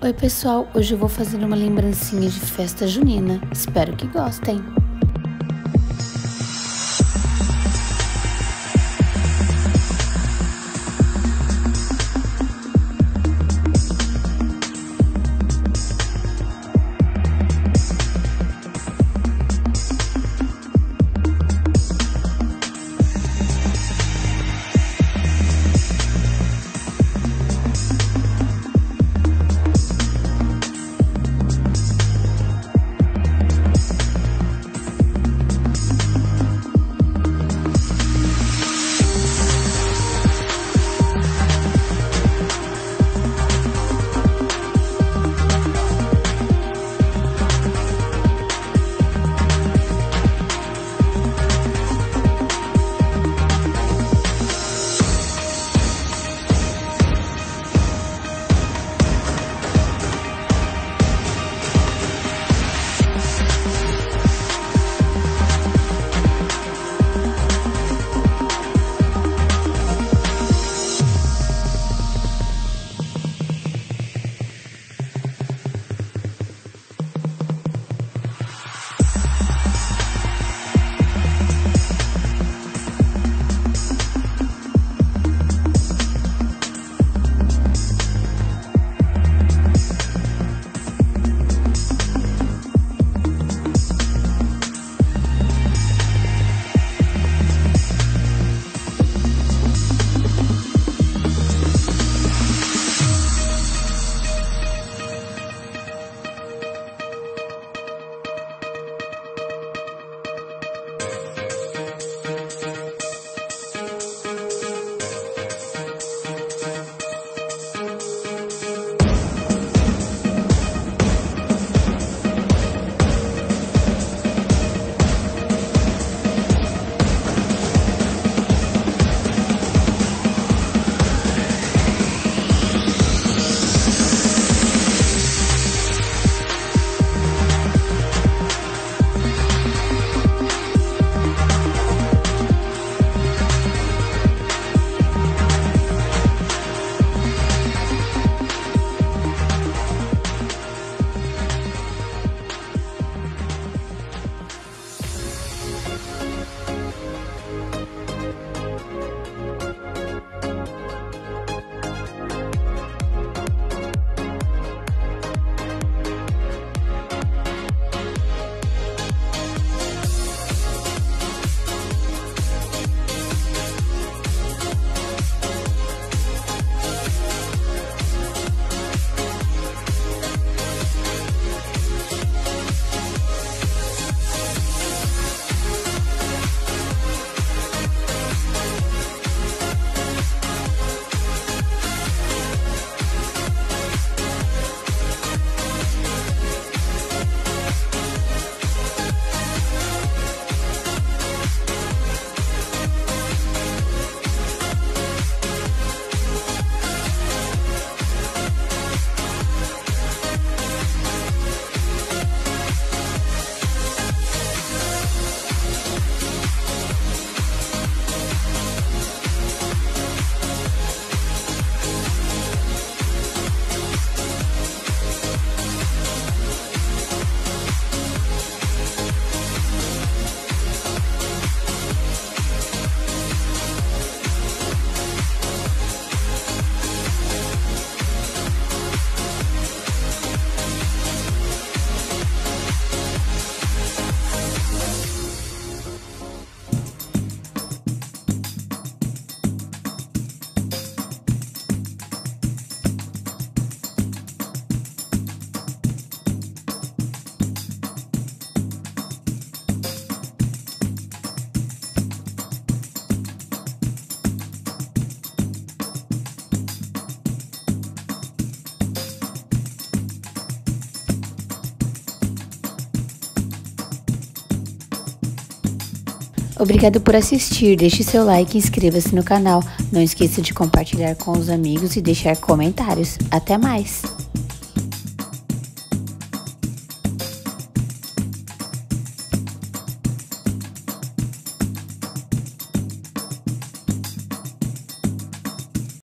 Oi pessoal, hoje eu vou fazer uma lembrancinha de festa junina, espero que gostem! Obrigado por assistir, deixe seu like e inscreva-se no canal. Não esqueça de compartilhar com os amigos e deixar comentários. Até mais!